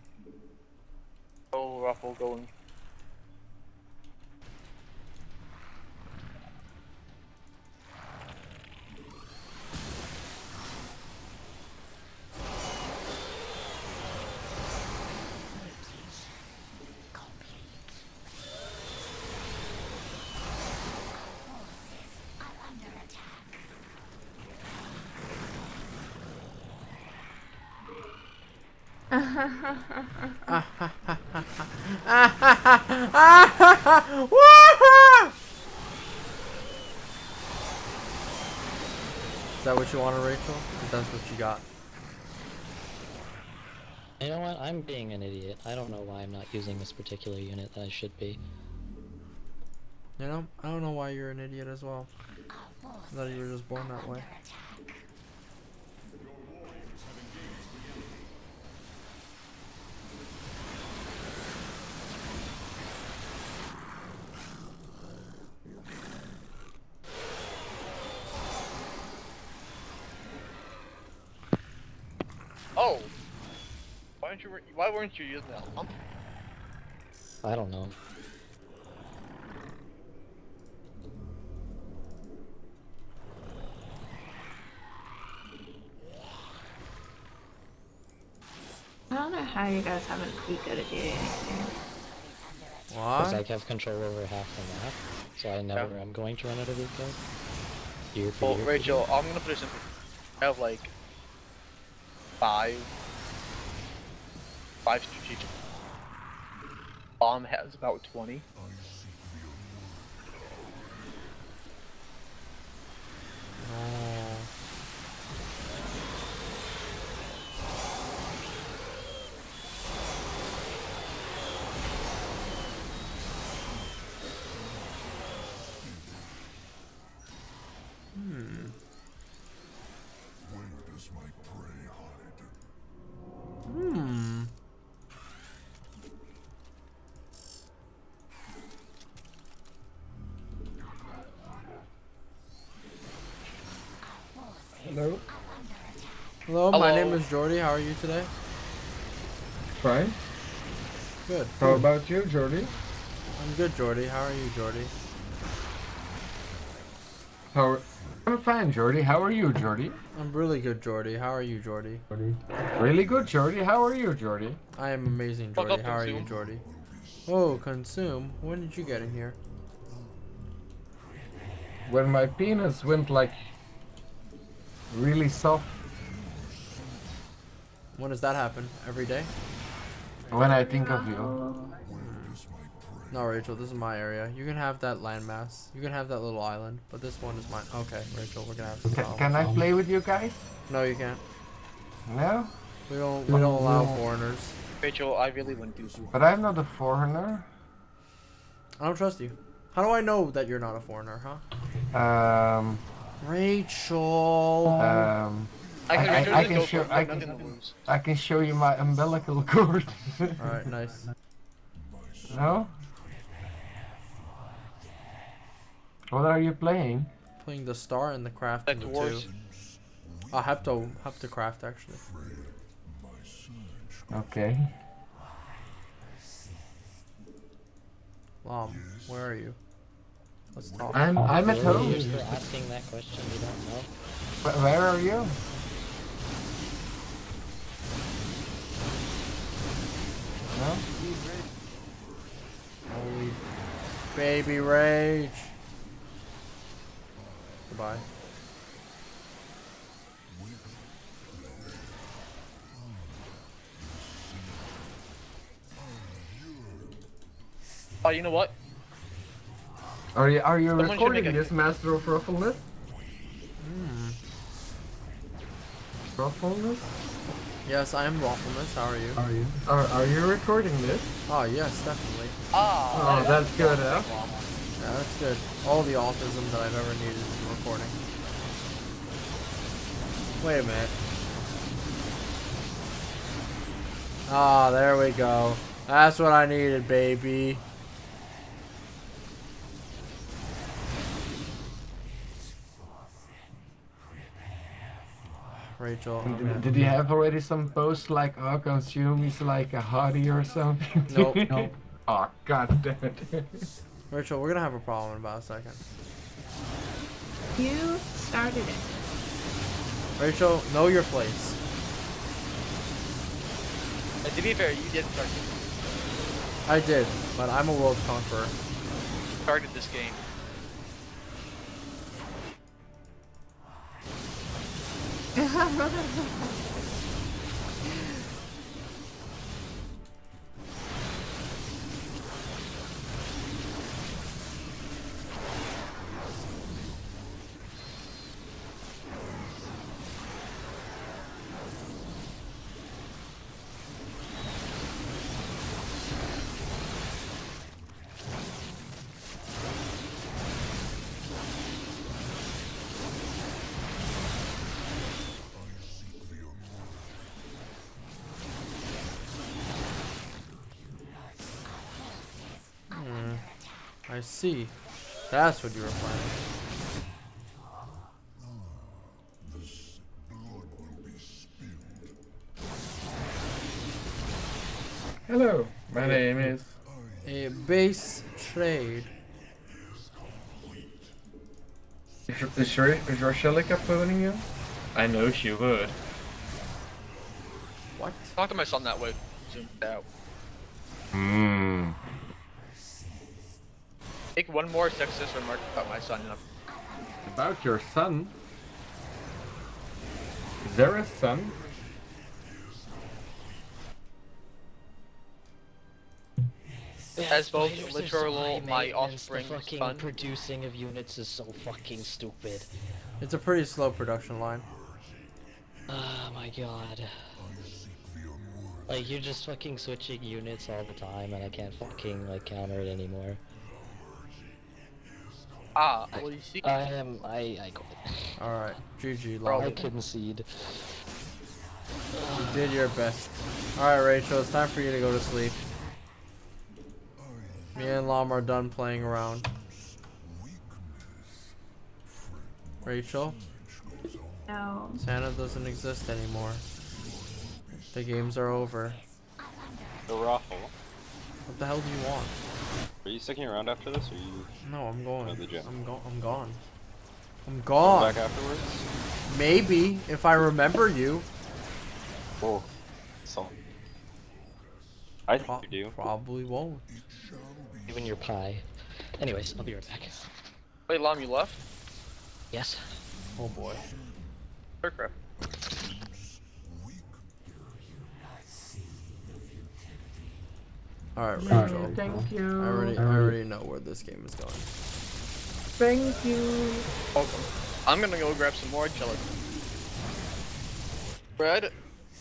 Oh, Ruffle going. Is that what you wanted, Rachel? Because that's what you got. You know what? I'm being an idiot. I don't know why I'm not using this particular unit that I should be. You know, I don't know why you're an idiot as well. I thought you were just born that way. Oh! Why aren't you? Why weren't you using that lump? I don't know. I don't know how you guys haven't peeked at it yet. Why? Because I have control over half the map, so I never yeah. am going to run out of recon. Well, year Rachel, year. I'm gonna put it simple. I have like. Five, five strategic. Bomb has about twenty. Oh. Hmm. Hmm. Hello. Hello. Hello, my name is Jordy. How are you today? Fine. Good. How about you, Jordy? I'm good, Jordy. How are you, Jordy? How are I'm fine, Jordy. How are you, Jordy? I'm really good, Jordy. How are you, Jordy? Really good, Jordy. How are you, Jordy? I am amazing, Jordy. How are you, Jordy? Oh, consume? When did you get in here? When my penis went like really soft. When does that happen? Every day? When I think of you. No, Rachel, this is my area. You can have that landmass. You can have that little island, but this one is mine. Okay, Rachel, we're gonna have to. Can, can I play with you guys? No, you can't. No? We don't. We don't allow no. foreigners. Rachel, I really wouldn't do so. But I'm not a foreigner. I don't trust you. How do I know that you're not a foreigner, huh? Um. Rachel. Um. I can, I, I, I can show. I can, I can show you my umbilical cord. All right, nice. No. What are you playing? Playing the star and the craft and the two. I have to have to craft actually. Okay. Lom, where are you? Let's talk. I'm I'm at home. You're asking that question. You don't know. But where are you? No. Holy baby rage. by. Oh, you know what? Are you are you Someone recording a... this, Master of Ruffleness? Mm. Ruffleness? Yes, I am Ruffleness. How are you? Are you? Are Are you recording this? Oh yes, definitely. Oh, oh that that's good, eh? Yeah, that's good. All the autism that I've ever needed is recording. Wait a minute. Ah, oh, there we go. That's what I needed, baby. Rachel. Did, did you have already some posts like, oh, consume is like a hottie or something? Nope, nope. Oh, god damn it. Rachel, we're gonna have a problem in about a second. You started it. Rachel, know your place. Uh, to be fair, you did start it. I did, but I'm a world conqueror. Started this game. I see. That's what you were planning. This blood will be spilled. Hello, my a, name is a base trade. Is, is, is Roshelica phoning you? I know she would. What? Talk to my son that way. Zoomed out. Hmm. Make one more sexist remark about my son. About your son? Is there a son? Yes, as both literal my offspring fucking son. Producing of units is so fucking stupid. It's a pretty slow production line. Oh my god. Like, you're just fucking switching units all the time and I can't fucking like counter it anymore. Ah, well, you see? I am. I. I got it. Alright, G G. Bro, I concede. You did your best. Alright, Rachel, it's time for you to go to sleep. Me and Lom are done playing around. Rachel? No. Santa doesn't exist anymore. The games are over. The raffle. What the hell do you want? Are you sticking around after this, or are you? No, I'm going. The gym? I'm go. I'm gone. I'm gone. Back afterwards. Maybe if I remember you. Oh, so I think Pro you do. Probably won't. Even your pie. Anyways, I'll be right back. Wait, Lom, you left? Yes. Oh boy. Crap. Alright, Rachel. Thank you. I already, I already know where this game is going. Thank you. Welcome. I'm gonna go grab some more gelatin. Bread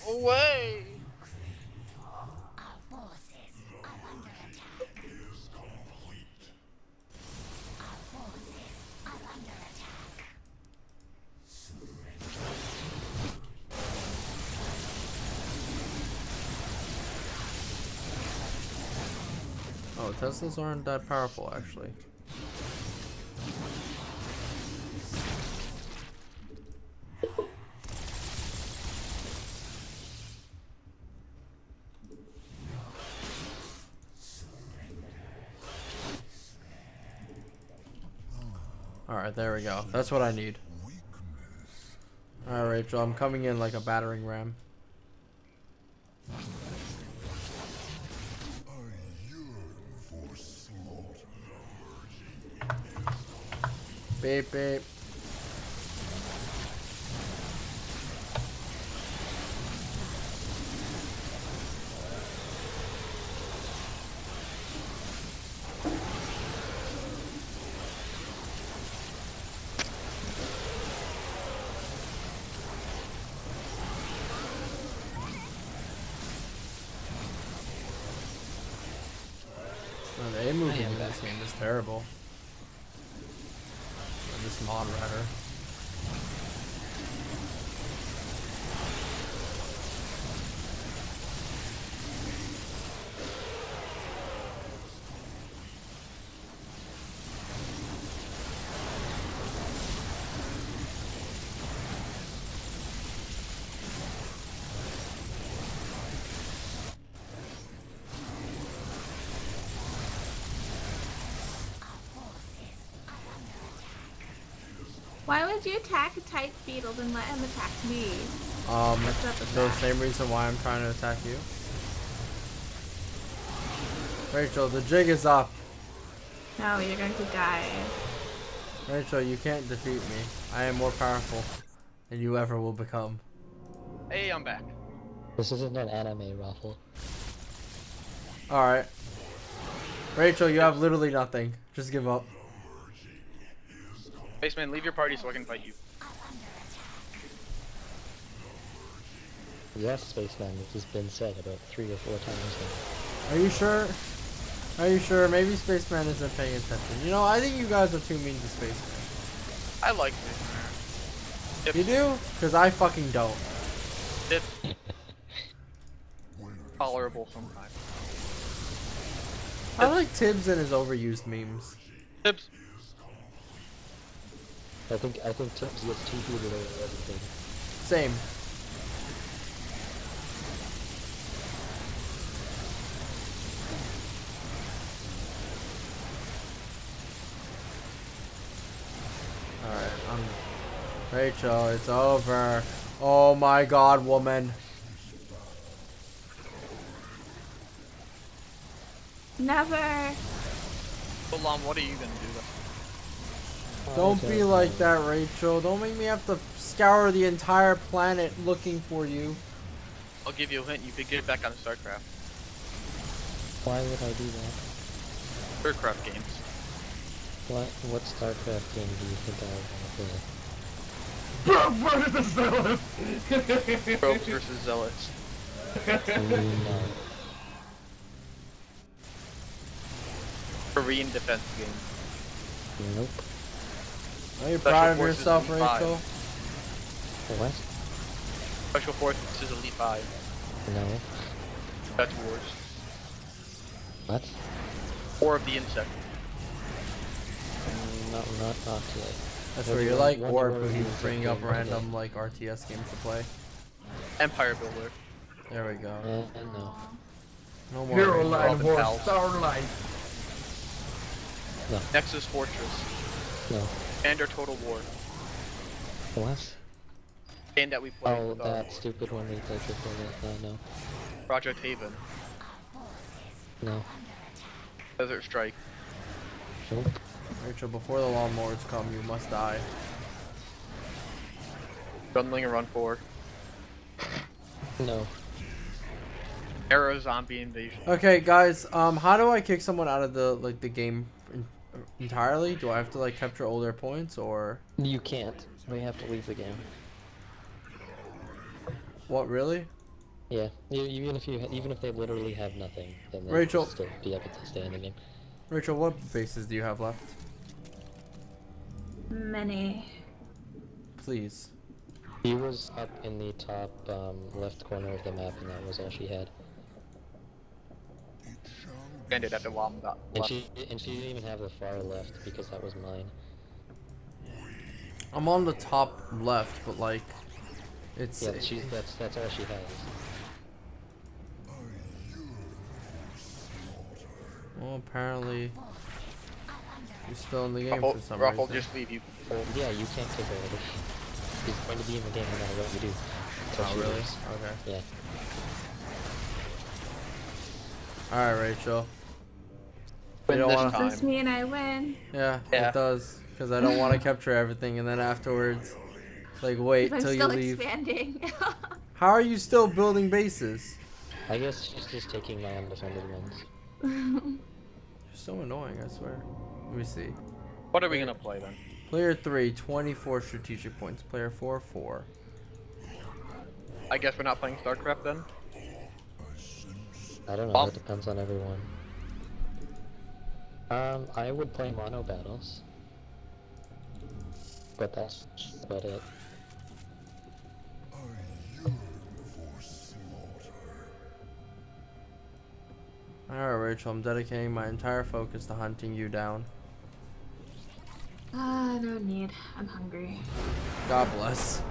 away! Oh, Teslas aren't that powerful, actually. Alright, there we go. That's what I need. Alright, Rachel, I'm coming in like a battering ram. Beep, beep. Oh, the A movement in this game is terrible. And this mod rider. Why would you attack a titan beetle and let him attack me? Um, the same reason why I'm trying to attack you. Rachel, the jig is up. No, you're going to die. Rachel, you can't defeat me. I am more powerful than you ever will become. Hey, I'm back. This isn't an anime raffle. Alright. Rachel, you have literally nothing. Just give up. Baseman, leave your party so I can fight you. Yes, Spaceman, this has been said about three or four times now. Are you sure? Are you sure? Maybe Spaceman isn't paying attention. You know, I think you guys are too mean to Spaceman. I like Spaceman. You do? Because I fucking don't. It's tolerable sometimes. I like Tibbs and his overused memes. Tibbs. I think I think Tibbs gets too good at everything. Same. Alright, I'm Rachel, it's over. Oh my god, woman. Never. But Lom, what are you gonna do though? Don't be like that, Rachel. Don't make me have to scour the entire planet looking for you. I'll give you a hint. You could get it back on StarCraft. Why would I do that? StarCraft games. What? What StarCraft game do you think I would want to play? Bro versus Zealots. Bro versus Zealots. No. Marine defense game. Nope. Are you Special proud of yourself, Rachel? Five. What? Special Forces is Elite Five. No. That's Wars. What? War of the Insects. Mm, not, not, not today. That's where you like War, but he was bringing up random like R T S games to play. Empire Builder. There we go. Uh, no. No more. Hero Line War, Starlight. No. Nexus Fortress. No. Commander Total War. What? And that we play. Oh, with, uh, that stupid one we played before that. Uh, no. Project Haven. No. Desert Strike. Nope. Rachel, before the lawnmowers come, you must die. Gunlinger Run Four. No. Arrow Zombie Invasion. Okay, guys. Um, how do I kick someone out of the like the game? Entirely? Do I have to like capture all their points or? You can't. We have to leave the game. What, really? Yeah. Even if you, even if they literally have nothing, then they still be able to stay in the game. Rachel, what bases do you have left? Many. Please. He was up in the top um, left corner of the map, and that was all she had. Ended at the wall, wall. And she and she didn't even have the far left because that was mine. I'm on the top left, but like, it's yeah. She's that's that's all she has. Well, apparently, you're still in the game Ruffle, for some Ruffle, reason. Just leave you. Well, yeah, you can't take her. She's going to be in the game no matter what you do. So oh really? Lives. Okay. Yeah. Alright, Rachel. I don't wanna... Does this mean I win? Yeah, yeah. It does. Because I don't want to capture everything and then afterwards, like, wait till you leave. I'm still expanding. How are you still building bases? I guess she's just taking my undefended ones. You're so annoying, I swear. Let me see. What are we going to play then? Player three, twenty-four strategic points. Player four, four. I guess we're not playing StarCraft then? I don't know, Bomb. It depends on everyone. Um, I would play mono battles, but that's about it. Alright, Rachel, I'm dedicating my entire focus to hunting you down. Ah, uh, no need. I'm hungry. God bless.